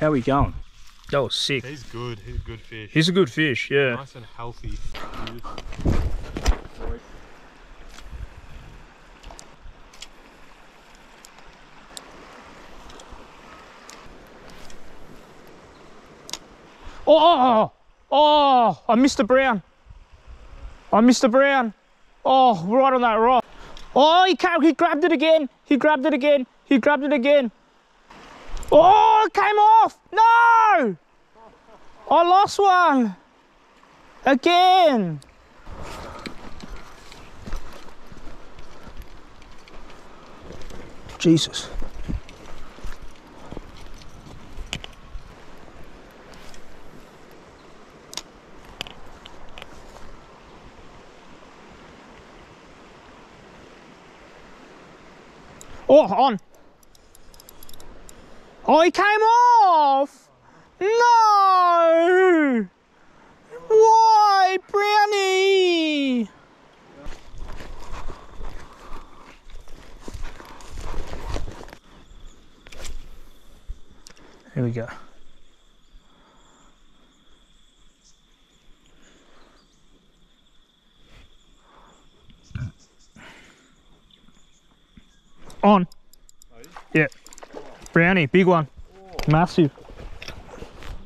How are we going? That was sick. He's good. He's a good fish. He's a good fish, yeah. Nice and healthy. Oh, oh, I missed the brown. I missed the brown. Oh, right on that rock. Oh, he grabbed it again. He grabbed it again. He grabbed it again. Oh, it came off. No! I lost one. Again. Jesus. Oh, on. Oh, he came off. No. Why, Brownie? Here we go. On. Yeah. Brownie, big one. Oh. Massive.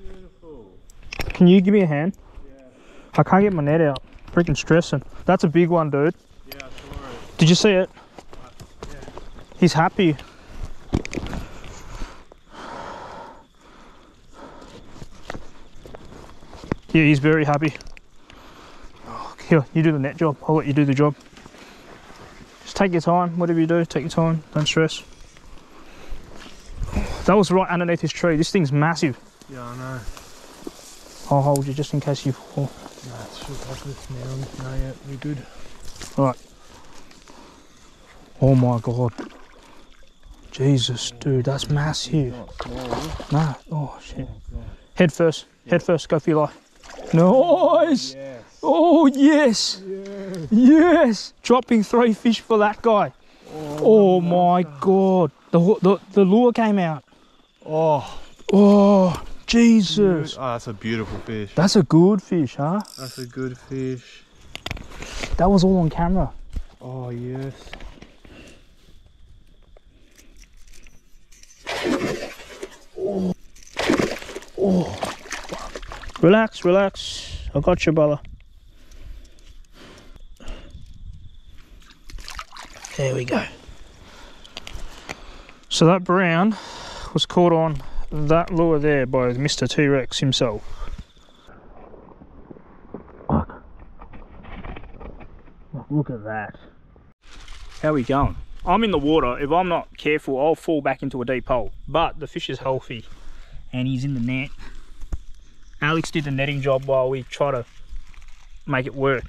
Beautiful. Can you give me a hand? Yeah. I can't get my net out. Freaking stressing. That's a big one, dude. Yeah, I saw it. Did you see it? Yeah. He's happy. Yeah, he's very happy. Oh, here, you do the net job. I'll let you do the job. Take your time, whatever you do, take your time, don't stress. That was right underneath this tree. This thing's massive. Yeah, I know. I'll hold you just in case you fall. No, it's just now. No, yeah, we're good. Right. Oh my god. Jesus, dude, that's massive. No, oh shit. Head first, head first, go for your life. Nice! Oh yes. Yes, yes, dropping three fish for that guy. Oh, oh my god, the lure came out. Oh, oh Jesus. Oh, that's a beautiful fish. That's a good fish, huh? That's a good fish. That was all on camera. Oh yes. Oh, oh. Relax, relax, I got you, brother. There we go. So that brown was caught on that lure there by Mr. T-Rex himself. Look at that. How are we going? I'm in the water. If I'm not careful, I'll fall back into a deep hole. But the fish is healthy and he's in the net. Alex did the netting job while we try to make it work.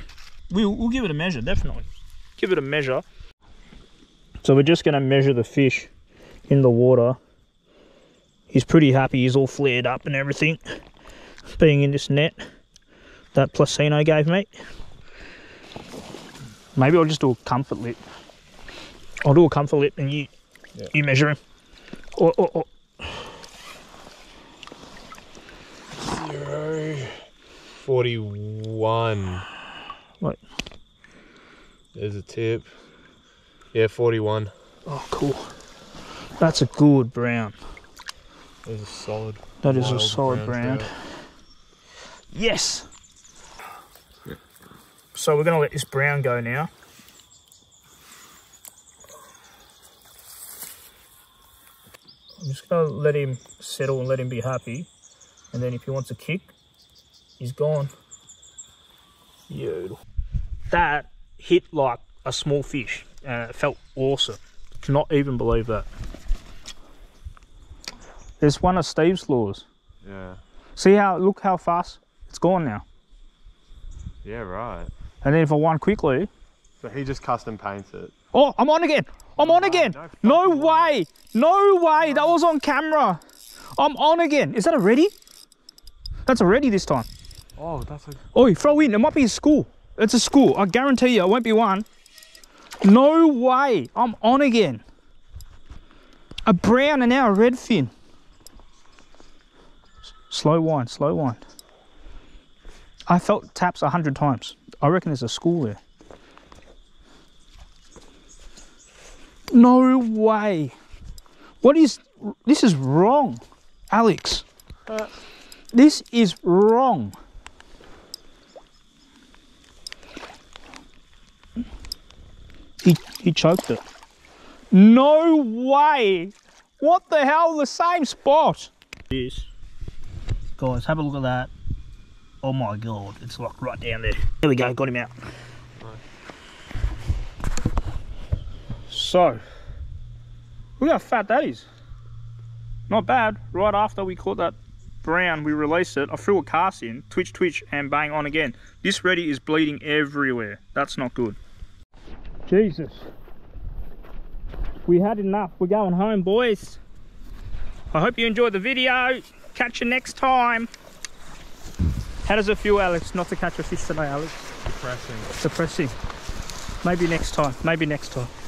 We'll give it a measure, definitely. Give it a measure. So we're just going to measure the fish in the water. He's pretty happy. He's all flared up and everything, being in this net that Plusinno gave me. Maybe I'll just do a comfort lip. I'll do a comfort lip and you measure him. Or. Zero. 41. Wait. There's a tip. Yeah, 41. Oh, cool. That's a good brown. That is a solid. That is a solid brown. Yes! Yeah. So we're going to let this brown go now. I'm just going to let him settle and let him be happy. And then if he wants a kick, he's gone. Yo. That hit like a small fish. It felt awesome. Cannot even believe that. There's one of Steve's laws. Yeah. See how, look how fast it's gone now. Yeah, right. And then if I won quickly. So he just custom paints it. Oh, I'm on again. I'm on again. No way. No way. That was on camera. I'm on again. Is that a ready? That's a ready this time. Oh, that's a. Oh, throw in. It might be a school. It's a school. I guarantee you it won't be one. No way, I'm on again. A brown and now a redfin. Slow wind, slow wind. I felt taps 100 times. I reckon there's a school there. No way. What is... This is wrong, Alex. This is wrong. He choked it. No way. What the hell? The same spot. Yes. Guys, have a look at that. Oh my god, it's like right down there. There we go, got him out. So, look how fat that is. Not bad. Right after we caught that brown, we released it. I threw a cast in, twitch, twitch, and bang, on again. This ready is bleeding everywhere. That's not good. Jesus. We had enough. We're going home, boys. I hope you enjoyed the video. Catch you next time. How does it feel, Alex, not to catch a fish today, Alex? Depressing. Maybe next time.